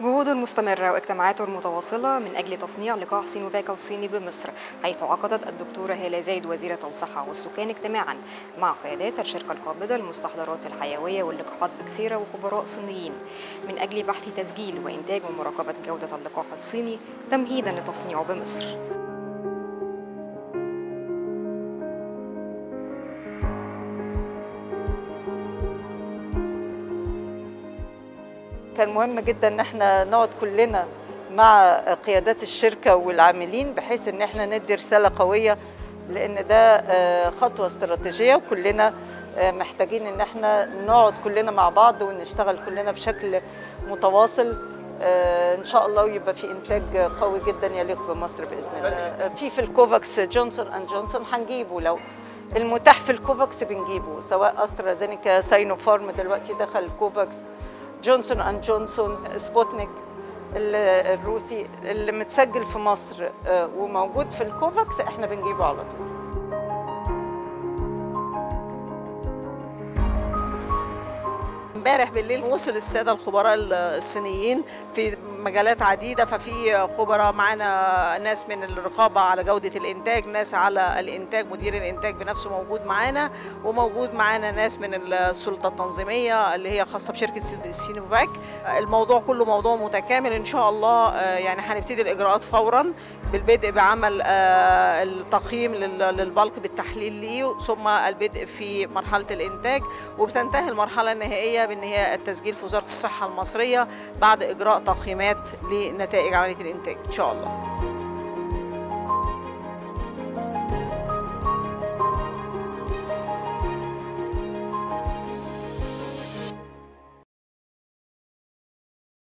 جهوده المستمرة واجتماعاته المتواصلة من أجل تصنيع لقاح سينوفاك الصيني بمصر، حيث عقدت الدكتورة هالة زايد وزيرة الصحة والسكان اجتماعا مع قيادات الشركة القابضة للمستحضرات الحيوية واللقاحات فاكسيرا وخبراء صينيين من أجل بحث تسجيل وإنتاج ومراقبة جودة اللقاح الصيني تمهيدا لتصنيعه بمصر. كان مهم جدا ان احنا نقعد كلنا مع قيادات الشركه والعاملين بحيث ان احنا ندي رساله قويه، لان ده خطوه استراتيجيه وكلنا محتاجين ان احنا نقعد كلنا مع بعض ونشتغل كلنا بشكل متواصل ان شاء الله، ويبقى في انتاج قوي جدا يليق بمصر باذن الله. في الكوفاكس جونسون اند جونسون هنجيبه، لو المتاح في الكوفاكس بنجيبه، سواء أسترازينكا سينوفارم دلوقتي دخل الكوفاكس، جونسون اند جونسون، سبوتنيك الروسي اللي متسجل في مصر وموجود في الكوفاكس احنا بنجيبه على طول. امبارح بالليل وصل الساده الخبراء الصينيين في مجالات عديده، ففي خبراء معانا، ناس من الرقابه على جوده الانتاج، ناس على الانتاج، مدير الانتاج بنفسه موجود معانا، وموجود معانا ناس من السلطه التنظيميه اللي هي خاصه بشركه سينوفاك. الموضوع كله موضوع متكامل ان شاء الله، يعني هنبتدي الاجراءات فورا بالبدء بعمل التقييم للبلق بالتحليل ليه، ثم البدء في مرحله الانتاج، وبتنتهي المرحله النهائيه بان هي التسجيل في وزاره الصحه المصريه بعد اجراء تقييمات لنتائج عملية الإنتاج إن شاء الله.